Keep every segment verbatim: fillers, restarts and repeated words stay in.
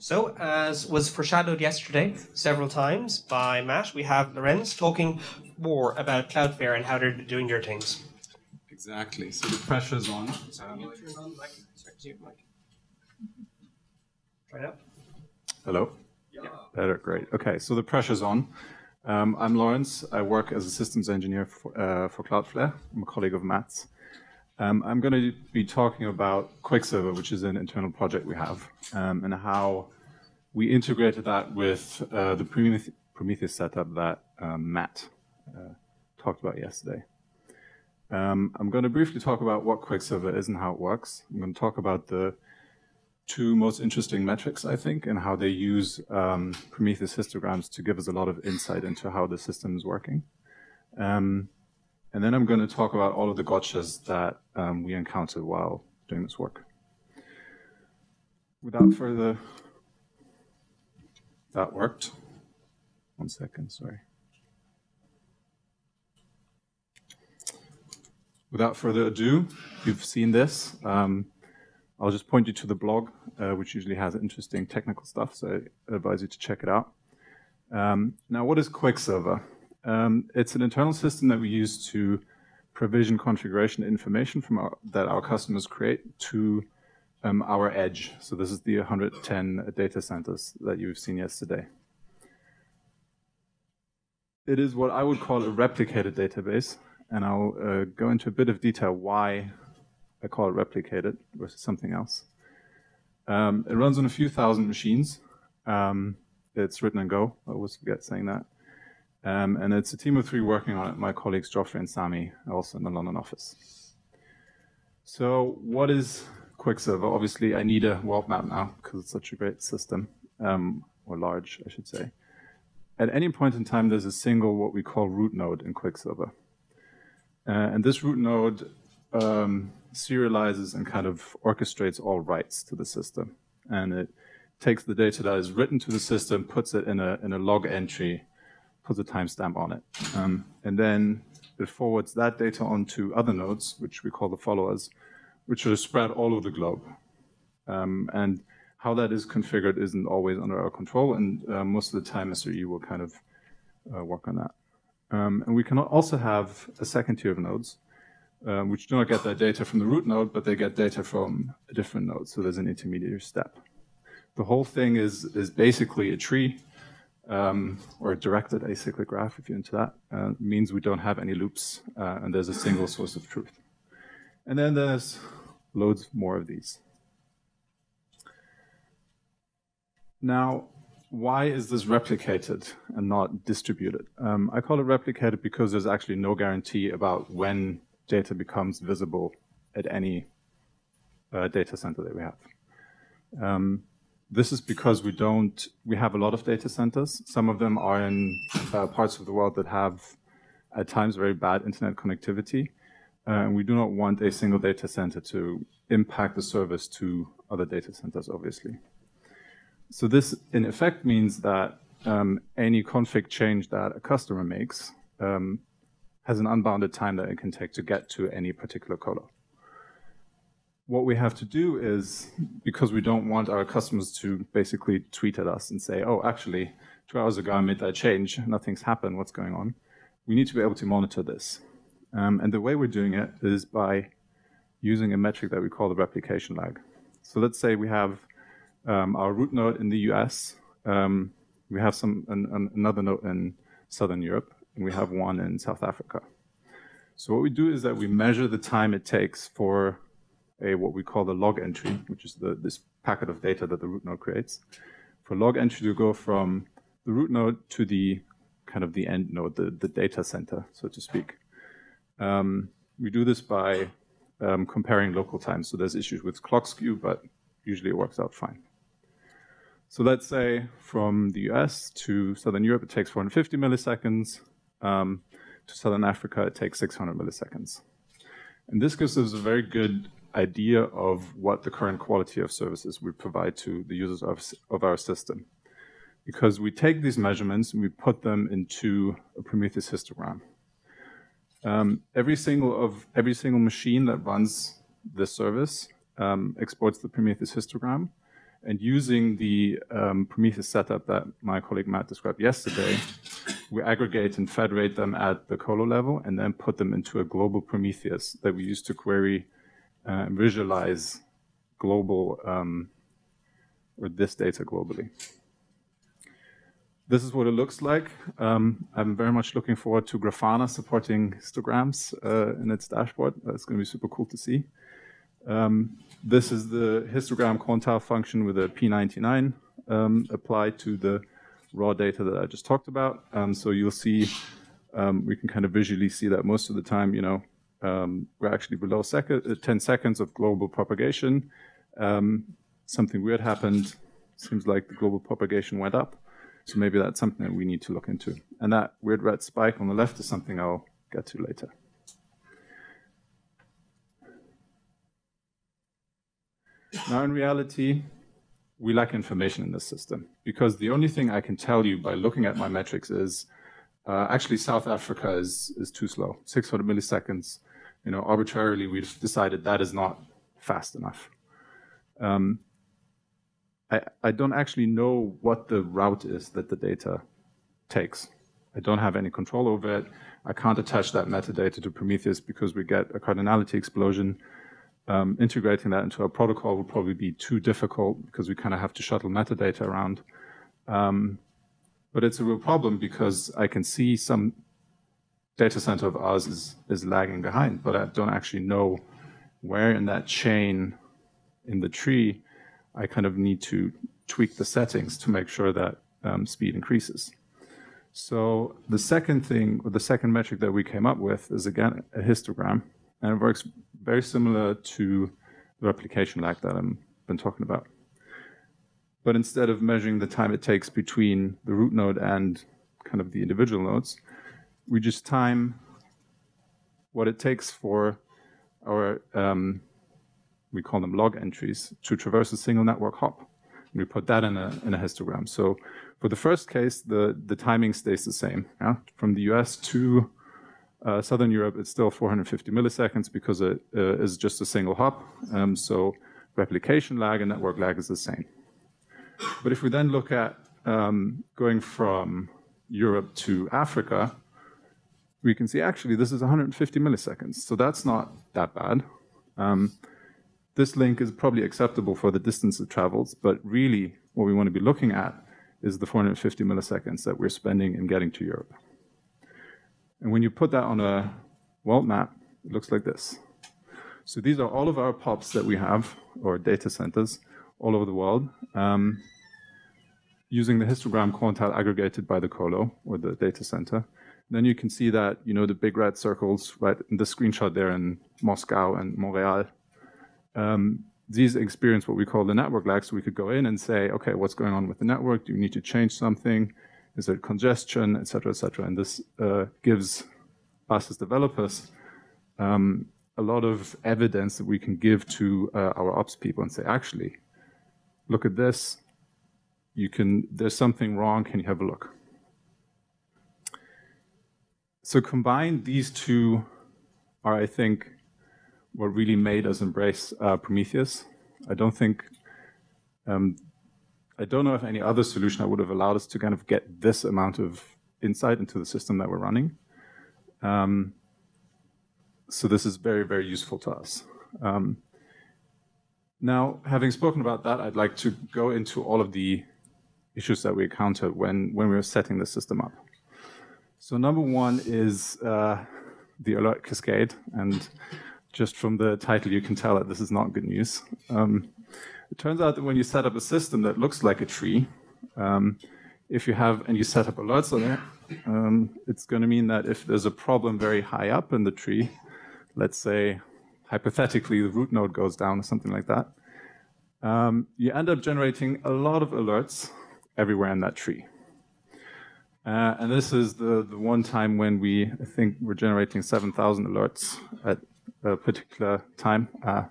So, as was foreshadowed yesterday several times by Matt, we have Lorenz talking more about Cloudflare and how they're doing their things. Exactly. So the pressure's on. Um, Hello? Yeah. Better, great. Okay, so the pressure's on. Um, I'm Lorenz. I work as a systems engineer for, uh, for Cloudflare. I'm a colleague of Matt's. Um, I'm going to be talking about Quicksilver, which is an internal project we have, um, and how we integrated that with uh, the Prometheus, Prometheus setup that uh, Matt uh, talked about yesterday. Um, I'm going to briefly talk about what Quicksilver is and how it works. I'm going to talk about the two most interesting metrics, I think, and how they use um, Prometheus histograms to give us a lot of insight into how the system is working. Um, and then I'm going to talk about all of the gotchas that um, we encountered while doing this work. Without further... That worked. One second, sorry. Without further ado, you've seen this. Um, I'll just point you to the blog, uh, which usually has interesting technical stuff, so I advise you to check it out. Um, now, what is Quicksilver? Um, it's an internal system that we use to provision configuration information from our, that our customers create to Um, our edge. So this is the one hundred ten data centers that you've seen yesterday. It is what I would call a replicated database, and I'll uh, go into a bit of detail why I call it replicated versus something else. Um, it runs on a few thousand machines. Um, it's written in Go. I always forget saying that. Um, and it's a team of three working on it. My colleagues Joffrey and Sami are also in the London office. So what is Quicksilver? Obviously, I need a world map now because it's such a great system, um, or large, I should say. At any point in time, there's a single what we call root node in Quicksilver. Uh, and this root node um, serializes and kind of orchestrates all writes to the system. And it takes the data that is written to the system, puts it in a, in a log entry, puts a timestamp on it. Um, and then it forwards that data onto other nodes, which we call the followers, which are spread all over the globe. Um, and how that is configured isn't always under our control, and uh, most of the time S R E will kind of uh, work on that. Um, and we can also have a second tier of nodes, uh, which do not get their data from the root node, but they get data from a different node, so there's an intermediary step. The whole thing is, is basically a tree, um, or a directed acyclic graph, if you're into that. Uh, it means we don't have any loops, uh, and there's a single source of truth. And then there's loads more of these. Now, why is this replicated and not distributed? Um, I call it replicated because there's actually no guarantee about when data becomes visible at any uh, data center that we have. Um, this is because we don't, we have a lot of data centers. Some of them are in uh, parts of the world that have at times very bad internet connectivity. Uh, and we do not want a single data center to impact the service to other data centers, obviously. So this, in effect, means that um, any config change that a customer makes um, has an unbounded time that it can take to get to any particular colo. What we have to do is, because we don't want our customers to basically tweet at us and say, oh, actually, two hours ago I made that change, nothing's happened, what's going on? We need to be able to monitor this. Um, and the way we're doing it is by using a metric that we call the replication lag. So let's say we have um, our root node in the U S, um, we have some an, an, another node in Southern Europe, and we have one in South Africa. So what we do is that we measure the time it takes for a what we call the log entry, which is the, this packet of data that the root node creates, for log entry to go from the root node to the kind of the end node, the, the data center, so to speak. Um, we do this by um, comparing local time. So there's issues with clock skew, but usually it works out fine. So let's say from the U S to Southern Europe, it takes four hundred fifty milliseconds. Um, to Southern Africa, it takes six hundred milliseconds. And this gives us a very good idea of what the current quality of services we provide to the users of, of our system. because we take these measurements and we put them into a Prometheus histogram. Um, every single of every single machine that runs this service um, exports the Prometheus histogram, and using the um, Prometheus setup that my colleague Matt described yesterday, we aggregate and federate them at the colo level and then put them into a global Prometheus that we use to query uh, and visualize global um, or this data globally. This is what it looks like. Um, I'm very much looking forward to Grafana supporting histograms uh, in its dashboard. That's going to be super cool to see. Um, this is the histogram quantile function with a P ninety-nine um, applied to the raw data that I just talked about. Um, so you'll see, um, we can kind of visually see that most of the time, you know, um, we're actually below second, uh, ten seconds of global propagation. Um, something weird happened. Seems like the global propagation went up. So maybe that's something that we need to look into. And that weird red spike on the left is something I'll get to later. Now, in reality, we lack information in this system, because the only thing I can tell you by looking at my metrics is uh, actually South Africa is, is too slow, six hundred milliseconds. You know, arbitrarily, we've decided that is not fast enough. Um, I, I don't actually know what the route is that the data takes. I don't have any control over it. I can't attach that metadata to Prometheus because we get a cardinality explosion. Um, integrating that into our protocol would probably be too difficult because we kind of have to shuttle metadata around. Um, but it's a real problem because I can see some data center of ours is, is lagging behind, but I don't actually know where in that chain in the tree I kind of need to tweak the settings to make sure that um, speed increases. So the second thing, or the second metric that we came up with is, again, a histogram, and it works very similar to the replication lag that I've been talking about. But instead of measuring the time it takes between the root node and kind of the individual nodes, we just time what it takes for our, um, we call them log entries, to traverse a single network hop. And we put that in a, in a histogram. So for the first case, the, the timing stays the same. Yeah? From the U S to Uh, Southern Europe, it's still four hundred fifty milliseconds because it uh, is just a single hop. Um, so replication lag and network lag is the same. But if we then look at um, going from Europe to Africa, we can see actually this is one hundred fifty milliseconds. So that's not that bad. Um, this link is probably acceptable for the distance it travels, but really what we want to be looking at is the four hundred fifty milliseconds that we're spending in getting to Europe. And when you put that on a world map, it looks like this. So these are all of our pops that we have, or data centers, all over the world, um, using the histogram quantile aggregated by the colo, or the data center. And then you can see that, you know, the big red circles, right, in the screenshot there in Moscow and Montreal, um, these experience what we call the network lag. So we could go in and say, okay, what's going on with the network? Do you need to change something? Is there congestion, et cetera, et cetera? And this uh, gives us as developers um, a lot of evidence that we can give to uh, our ops people and say, actually, look at this. You can, there's something wrong. Can you have a look? So combined, these two are, I think, what really made us embrace uh, Prometheus. I don't think... Um, I don't know if any other solution that would have allowed us to kind of get this amount of insight into the system that we're running. Um, so this is very, very useful to us. Um, now, having spoken about that, I'd like to go into all of the issues that we encountered when, when we were setting the system up. So number one is uh, the alert cascade. And just from the title, you can tell that this is not good news. Um, It turns out that when you set up a system that looks like a tree, um, if you have and you set up alerts on it, um, it's going to mean that if there's a problem very high up in the tree, let's say hypothetically the root node goes down or something like that, um, you end up generating a lot of alerts everywhere in that tree. Uh, and this is the, the one time when we, I think, we're generating seven thousand alerts at a particular time. Uh,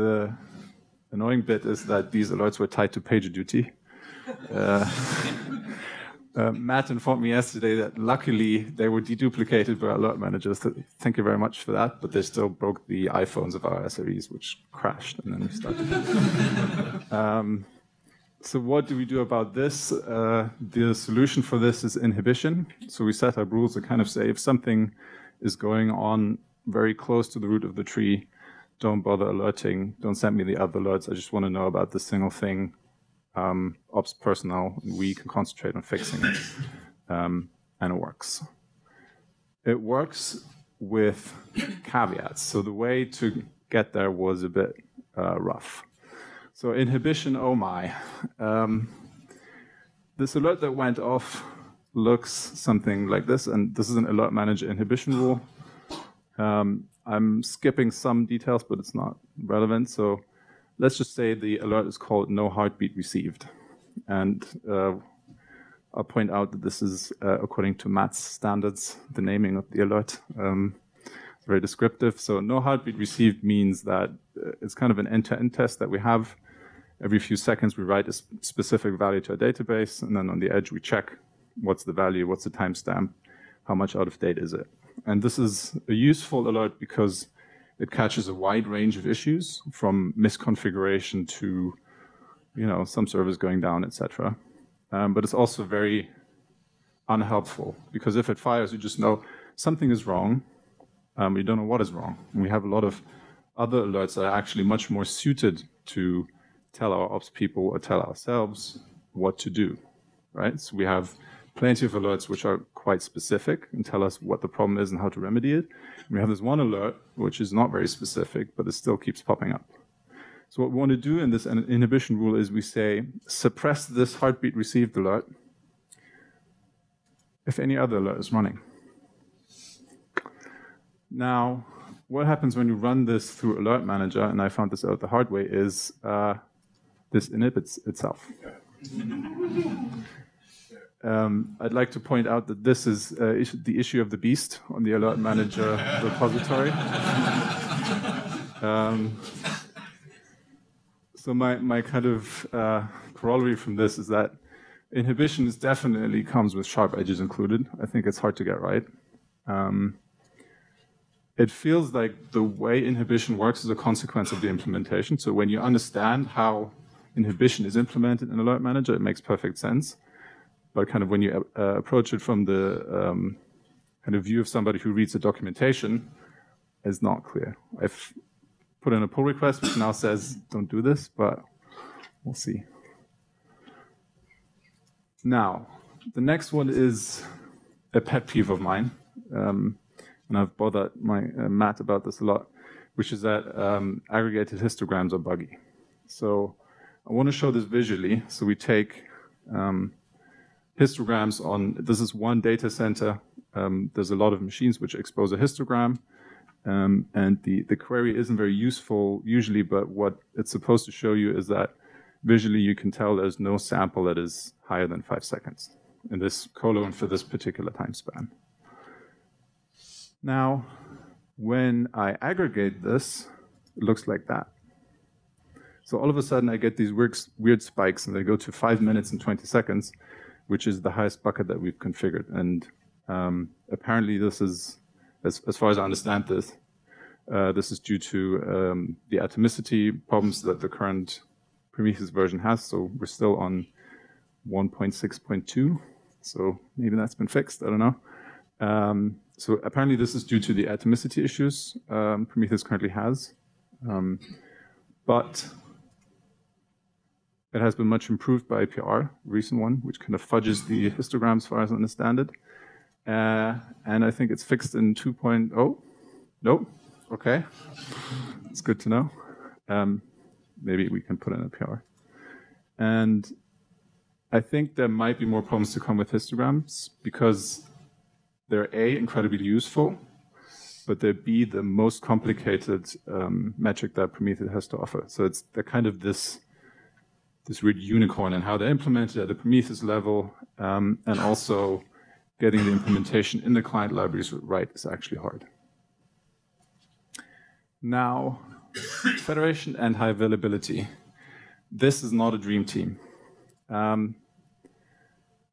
the... Annoying bit is that these alerts were tied to PagerDuty, Uh, uh, Matt informed me yesterday that luckily they were deduplicated by alert managers. Thank you very much for that, but they still broke the iPhones of our S R Es, which crashed, and then we started. um, So what do we do about this? Uh, the solution for this is inhibition. So we set up rules that kind of say if something is going on very close to the root of the tree, don't bother alerting, don't send me the other alerts. I just want to know about this single thing. Um, ops personnel, we can concentrate on fixing it. Um, and it works. It works with caveats. So the way to get there was a bit uh, rough. So inhibition, oh my. Um, this alert that went off looks something like this, and this is an alert manager inhibition rule. Um, I'm skipping some details, but it's not relevant. So let's just say the alert is called no heartbeat received. And uh, I'll point out that this is, uh, according to Matt's standards, the naming of the alert. Um, very descriptive. So no heartbeat received means that it's kind of an end-to-end test that we have. Every few seconds, we write a specific value to a database, and then on the edge, we check what's the value, what's the timestamp, how much out of date is it. And this is a useful alert because it catches a wide range of issues, from misconfiguration to, you know, some servers going down, et cetera. Um, but it's also very unhelpful because if it fires, you just know something is wrong. Um, we don't know what is wrong. And we have a lot of other alerts that are actually much more suited to tell our ops people or tell ourselves what to do, right? So we have plenty of alerts which are quite specific and tell us what the problem is and how to remedy it. And we have this one alert which is not very specific, but it still keeps popping up. So what we want to do in this inhibition rule is we say, suppress this heartbeat received alert if any other alert is running. Now, what happens when you run this through Alert Manager, and I found this out the hard way, is uh, this inhibits itself. um, I'd like to point out that this is uh, is the issue of the beast on the Alert Manager repository. um, so my, my kind of uh, corollary from this is that inhibition is definitely comes with sharp edges included. I think it's hard to get right. Um, It feels like the way inhibition works is a consequence of the implementation. So when you understand how inhibition is implemented in Alert Manager, it makes perfect sense. But kind of when you uh, approach it from the um, kind of view of somebody who reads the documentation, it's not clear. I've put in a pull request which now says don't do this, but we'll see. Now, the next one is a pet peeve of mine. Um, And I've bothered my uh, Matt about this a lot, which is that um, aggregated histograms are buggy. So I want to show this visually. So we take um, histograms on, this is one data center. Um, there's a lot of machines which expose a histogram. Um, and the, the query isn't very useful usually, but what it's supposed to show you is that visually you can tell there's no sample that is higher than five seconds in this colon for this particular time span. Now, when I aggregate this, it looks like that. So all of a sudden, I get these weird, weird spikes, and they go to five minutes and twenty seconds, which is the highest bucket that we've configured. And um, apparently, this is, as, as far as I understand this, uh, this is due to um, the atomicity problems that the current Prometheus version has. So we're still on one point six point two. So maybe that's been fixed. I don't know. Um, So apparently this is due to the atomicity issues um, Prometheus currently has, um, but it has been much improved by I P R, recent one, which kind of fudges the histograms as far as I understand it. Uh, and I think it's fixed in two point oh. Nope. Okay. It's good to know. Um, maybe we can put in a P R. And I think there might be more problems to come with histograms because they're A, incredibly useful, but they're B, the most complicated um, metric that Prometheus has to offer. So it's they're kind of this this weird unicorn in how they're implemented at the Prometheus level, um, and also getting the implementation in the client libraries right is actually hard. Now, federation and high availability. This is not a dream team. Um,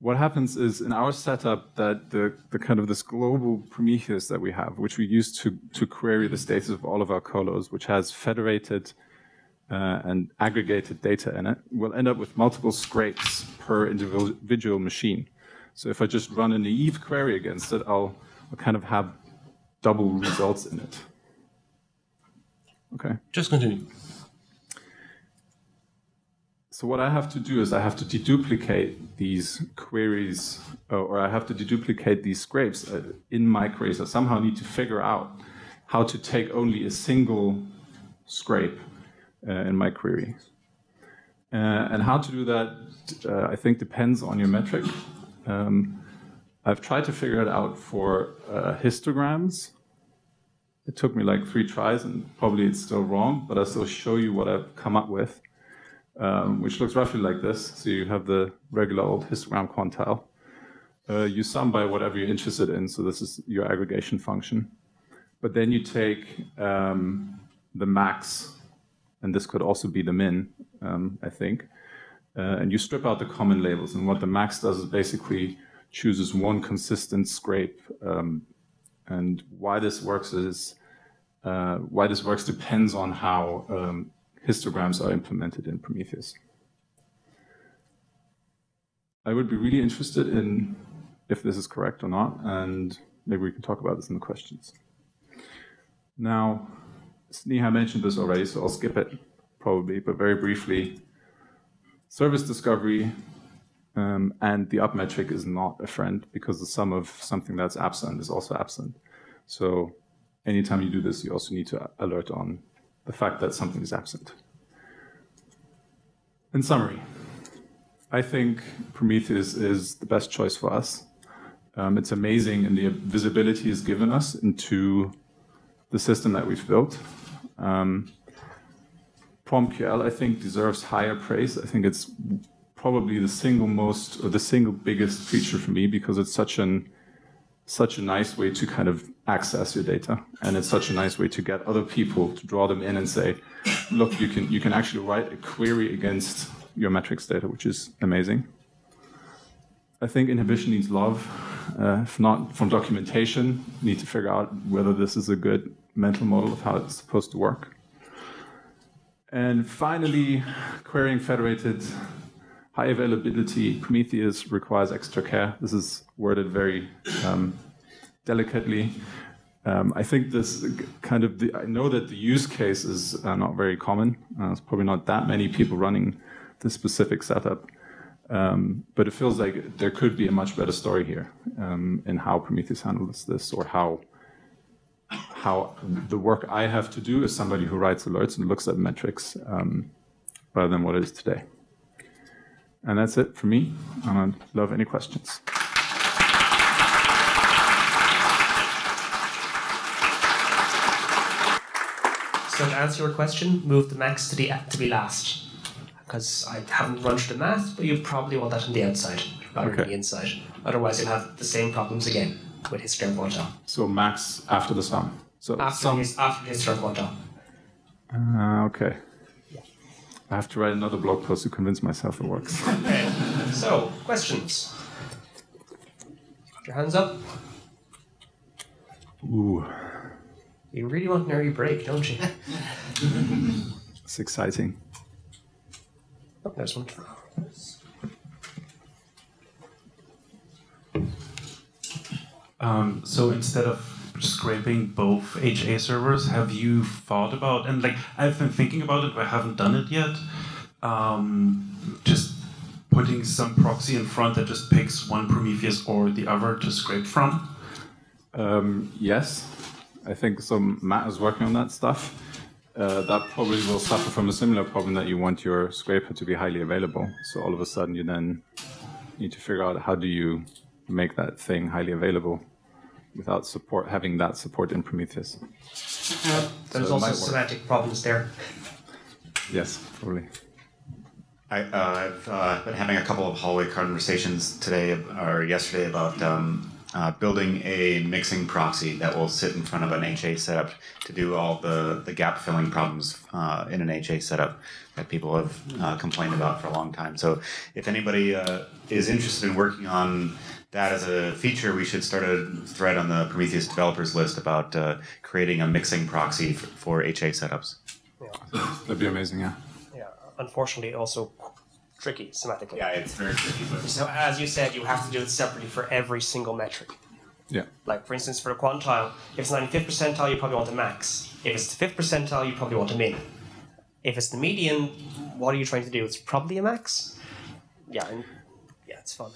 what happens is in our setup that the, the kind of this global Prometheus that we have, which we use to, to query the status of all of our colos, which has federated uh, and aggregated data in it, will end up with multiple scrapes per individual machine. So if I just run a naive query against it, I'll, I'll kind of have double results in it. Okay. Just continue. So what I have to do is I have to deduplicate these queries, or I have to deduplicate these scrapes in my queries. I somehow need to figure out how to take only a single scrape uh, in my query. Uh, and how to do that, uh, I think, depends on your metric. Um, I've tried to figure it out for uh, histograms. It took me like three tries, and probably it's still wrong, but I'll still show you what I've come up with, um, which looks roughly like this. So you have the regular old histogram quantile. Uh, you sum by whatever you're interested in, so this is your aggregation function. But then you take um, the max, and this could also be the min, um, I think, uh, and you strip out the common labels. And what the max does is basically chooses one consistent scrape. Um, and why this works is, uh, why this works depends on how um, histograms are implemented in Prometheus. I would be really interested in if this is correct or not, and maybe we can talk about this in the questions. Now, Sneha mentioned this already, so I'll skip it probably, but very briefly, service discovery um, and the up metric is not a friend because the sum of something that's absent is also absent. So anytime you do this, you also need to alert on the fact that something is absent. In summary, I think Prometheus is the best choice for us. Um, it's amazing, and the visibility is given us into the system that we've built. Um, PromQL, I think, deserves higher praise. I think it's probably the single most, or the single biggest feature for me, because it's such an such a nice way to kind of access your data, and it's such a nice way to get other people to draw them in and say, look, you can you can actually write a query against your metrics data, which is amazing. I think inhibition needs love. Uh, if not from documentation, need to figure out whether this is a good mental model of how it's supposed to work. And finally, querying federated high availability Prometheus requires extra care. This is worded very um, delicately. Um, I think this kind of, the, I know that the use case is uh, not very common. Uh, there's probably not that many people running this specific setup. Um, but it feels like there could be a much better story here um, in how Prometheus handles this, or how how the work I have to do as somebody who writes alerts and looks at metrics um, rather than what it is today. And that's it for me. And I'd love any questions. So to answer your question, move the max to the to be last. Because I haven't run through the math, but you probably want that on the outside rather than okay. the inside. Otherwise, you'll have the same problems again with histogram quantile. So max after the sum. So after sum his, after histogram quantile. Uh, okay. Yeah. I have to write another blog post to convince myself it works. Okay. So questions. Put your hands up. Ooh. You really want an early break, don't you? It's exciting. Oh, there's one. Um, so instead of scraping both H A servers, have you thought about, and like I've been thinking about it, but I haven't done it yet, um, just putting some proxy in front that just picks one Prometheus or the other to scrape from? Um, yes, I think so. Matt is working on that stuff. Uh, that probably will suffer from a similar problem that you want your scraper to be highly available. So all of a sudden you then need to figure out how do you make that thing highly available without support having that support in Prometheus. Uh, there's so also semantic problems there. Yes, probably. I, uh, I've uh, been having a couple of hallway conversations today or yesterday about um, uh, building a mixing proxy that will sit in front of an H A setup to do all the, the gap filling problems uh, in an H A setup that people have uh, complained about for a long time. So if anybody uh, is interested in working on that as a feature, we should start a thread on the Prometheus developers list about uh, creating a mixing proxy for, for H A setups. Yeah. That'd be amazing, yeah. Yeah, unfortunately also tricky semantically. Yeah, it's very tricky. But... So as you said, you have to do it separately for every single metric. Yeah. Like for instance, for a quantile, if it's ninety-fifth percentile, you probably want a max. If it's the fifth percentile, you probably want a min. If it's the median, what are you trying to do? It's probably a max. Yeah, and yeah, it's fun.